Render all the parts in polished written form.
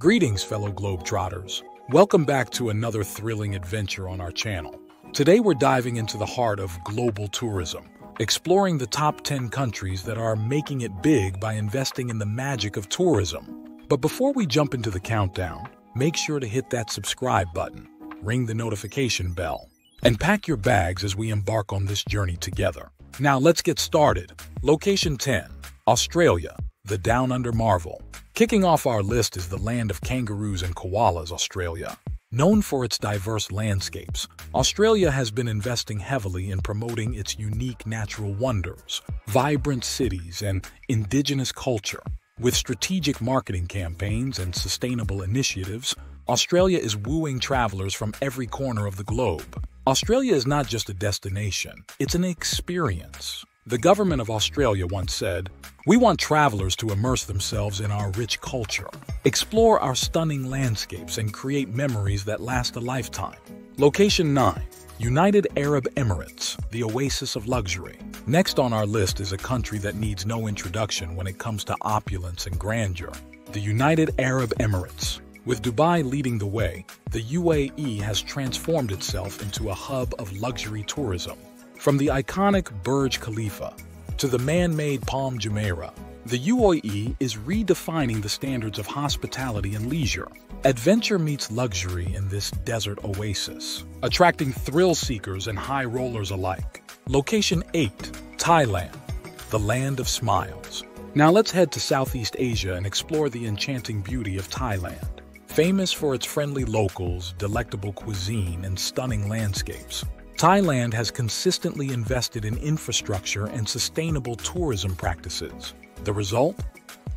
Greetings, fellow globetrotters. Welcome back to another thrilling adventure on our channel. Today we're diving into the heart of global tourism, exploring the top 10 countries that are making it big by investing in the magic of tourism. But before we jump into the countdown, make sure to hit that subscribe button, ring the notification bell, and pack your bags as we embark on this journey together. Now let's get started. Location 10, Australia, the Down Under Marvel. Kicking off our list is the land of kangaroos and koalas, Australia. Known for its diverse landscapes, Australia has been investing heavily in promoting its unique natural wonders, vibrant cities, and indigenous culture. With strategic marketing campaigns and sustainable initiatives, Australia is wooing travelers from every corner of the globe. Australia is not just a destination, it's an experience. The government of Australia once said, "We want travelers to immerse themselves in our rich culture, explore our stunning landscapes, and create memories that last a lifetime." Location 9, United Arab Emirates, the oasis of luxury. Next on our list is a country that needs no introduction when it comes to opulence and grandeur, the United Arab Emirates. With Dubai leading the way, the UAE has transformed itself into a hub of luxury tourism. From the iconic Burj Khalifa to the man-made Palm Jumeirah, the UAE is redefining the standards of hospitality and leisure. Adventure meets luxury in this desert oasis, attracting thrill seekers and high rollers alike. Location 8, Thailand, the land of smiles. Now let's head to Southeast Asia and explore the enchanting beauty of Thailand. Famous for its friendly locals, delectable cuisine, and stunning landscapes, Thailand has consistently invested in infrastructure and sustainable tourism practices. The result?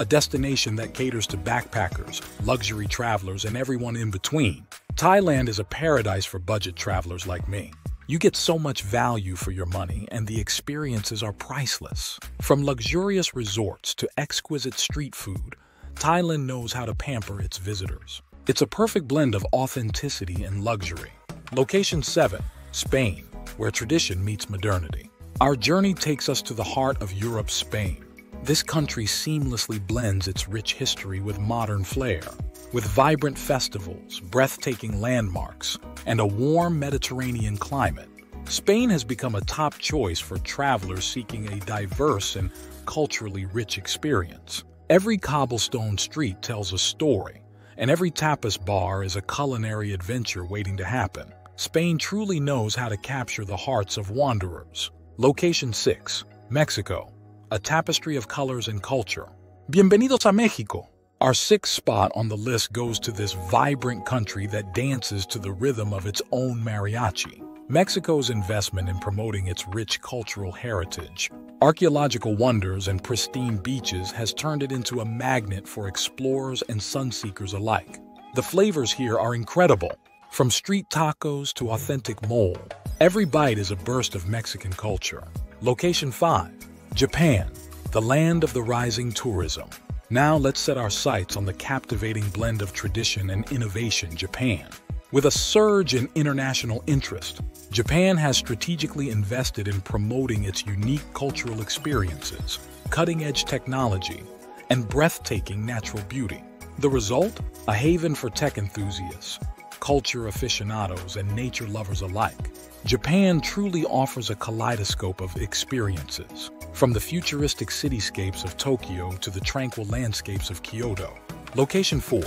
A destination that caters to backpackers, luxury travelers, and everyone in between. Thailand is a paradise for budget travelers like me. You get so much value for your money, and the experiences are priceless. From luxurious resorts to exquisite street food, Thailand knows how to pamper its visitors. It's a perfect blend of authenticity and luxury. Location 7. Spain, where tradition meets modernity. Our journey takes us to the heart of Europe's Spain. This country seamlessly blends its rich history with modern flair. With vibrant festivals, breathtaking landmarks, and a warm Mediterranean climate, Spain has become a top choice for travelers seeking a diverse and culturally rich experience. Every cobblestone street tells a story, and every tapas bar is a culinary adventure waiting to happen. Spain truly knows how to capture the hearts of wanderers. Location 6, Mexico, a tapestry of colors and culture. Bienvenidos a México. Our sixth spot on the list goes to this vibrant country that dances to the rhythm of its own mariachi. Mexico's investment in promoting its rich cultural heritage, archaeological wonders, and pristine beaches has turned it into a magnet for explorers and sunseekers alike. The flavors here are incredible. From street tacos to authentic mole, every bite is a burst of Mexican culture. Location 5, Japan, the land of the rising tourism. Now let's set our sights on the captivating blend of tradition and innovation, Japan. With a surge in international interest, Japan has strategically invested in promoting its unique cultural experiences, cutting-edge technology, and breathtaking natural beauty. The result? A haven for tech enthusiasts, culture aficionados, and nature lovers alike. Japan truly offers a kaleidoscope of experiences, from the futuristic cityscapes of Tokyo to the tranquil landscapes of Kyoto. Location 4,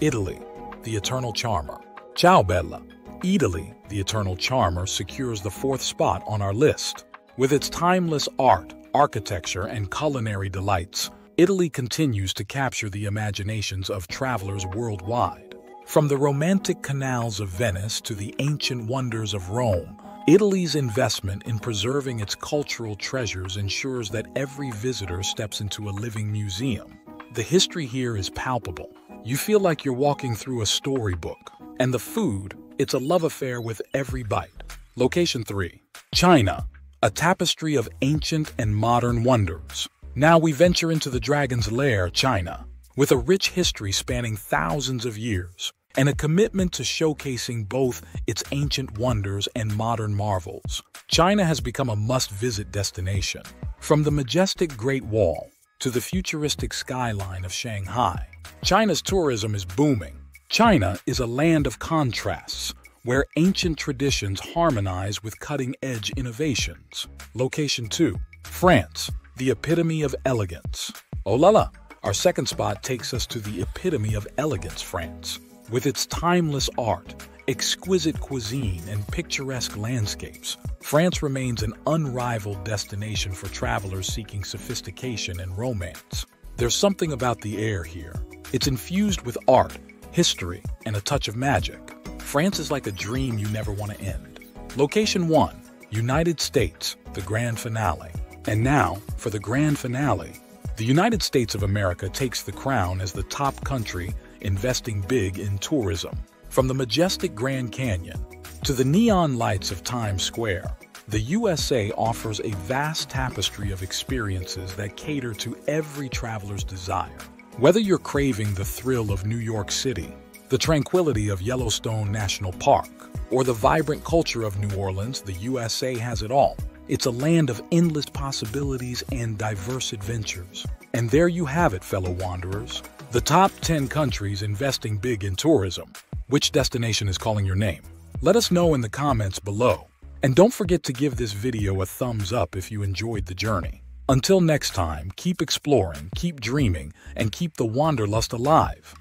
Italy, the eternal charmer. Ciao Bella. Italy, the eternal charmer, secures the fourth spot on our list. With its timeless art, architecture, and culinary delights, Italy continues to capture the imaginations of travelers worldwide. From the romantic canals of Venice to the ancient wonders of Rome, Italy's investment in preserving its cultural treasures ensures that every visitor steps into a living museum. The history here is palpable. You feel like you're walking through a storybook. And the food, it's a love affair with every bite. Location 3, China, a tapestry of ancient and modern wonders. Now we venture into the Dragon's Lair, China. With a rich history spanning thousands of years and a commitment to showcasing both its ancient wonders and modern marvels, China has become a must-visit destination. From the majestic Great Wall to the futuristic skyline of Shanghai. China's tourism is booming. China is a land of contrasts, where ancient traditions harmonize with cutting-edge innovations. Location 2. France, the epitome of elegance. Oh la la! Our second spot takes us to the epitome of elegance, France. With its timeless art, exquisite cuisine, and picturesque landscapes, France remains an unrivaled destination for travelers seeking sophistication and romance. There's something about the air here. It's infused with art, history, and a touch of magic. France is like a dream you never want to end. Location 1, United States, the grand finale. And now, for the grand finale, the United States of America takes the crown as the top country investing big in tourism. From the majestic Grand Canyon to the neon lights of Times Square, the USA offers a vast tapestry of experiences that cater to every traveler's desire. Whether you're craving the thrill of New York City, the tranquility of Yellowstone National Park, or the vibrant culture of New Orleans, the USA has it all. It's a land of endless possibilities and diverse adventures. And there you have it, fellow wanderers. The top 10 countries investing big in tourism. Which destination is calling your name? Let us know in the comments below. And don't forget to give this video a thumbs up if you enjoyed the journey. Until next time, keep exploring, keep dreaming, and keep the wanderlust alive.